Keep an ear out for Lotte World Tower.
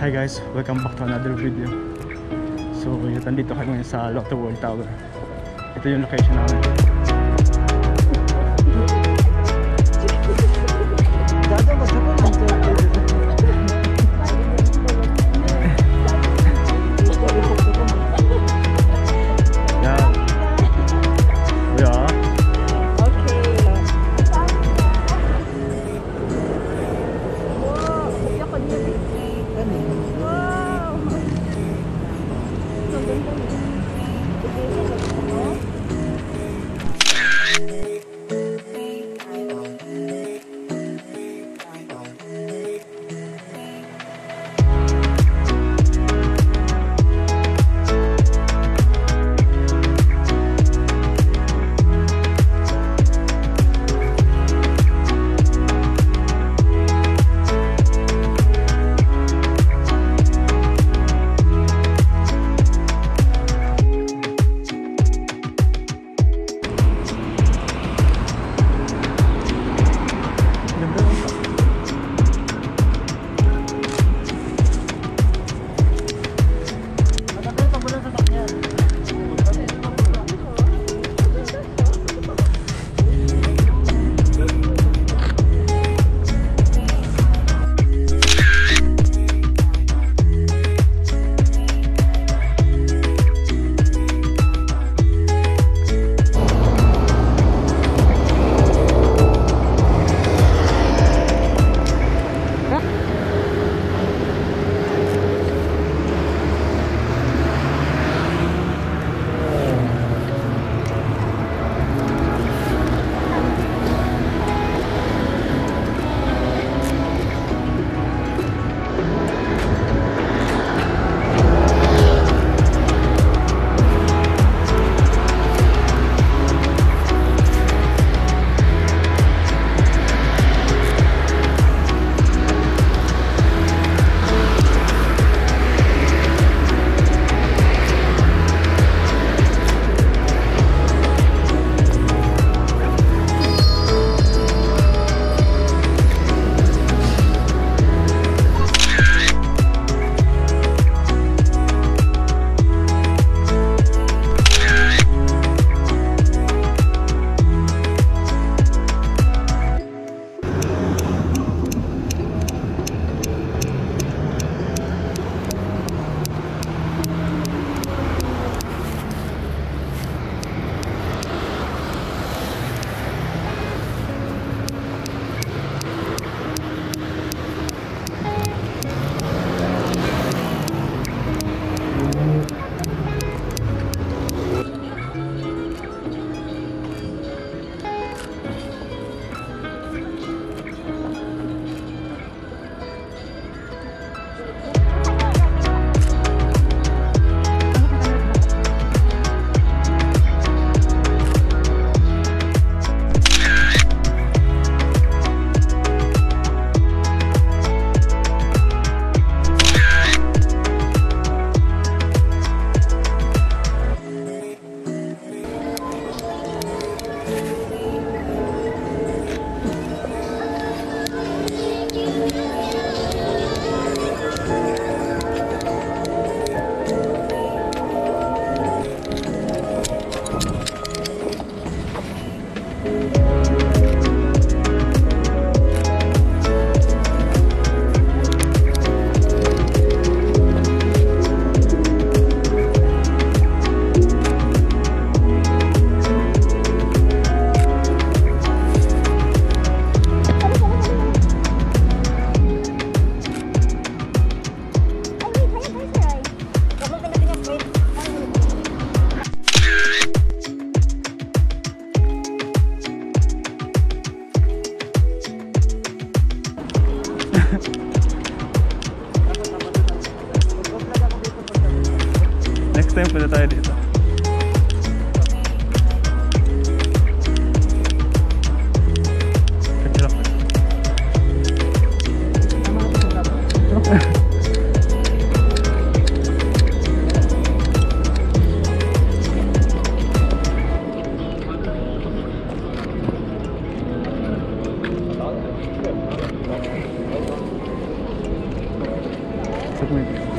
Hi guys, welcome back to another video. So nandito kami ngayon sa Lotte World Tower. Ito yung location namin. Next time punta tayo dito. took my video.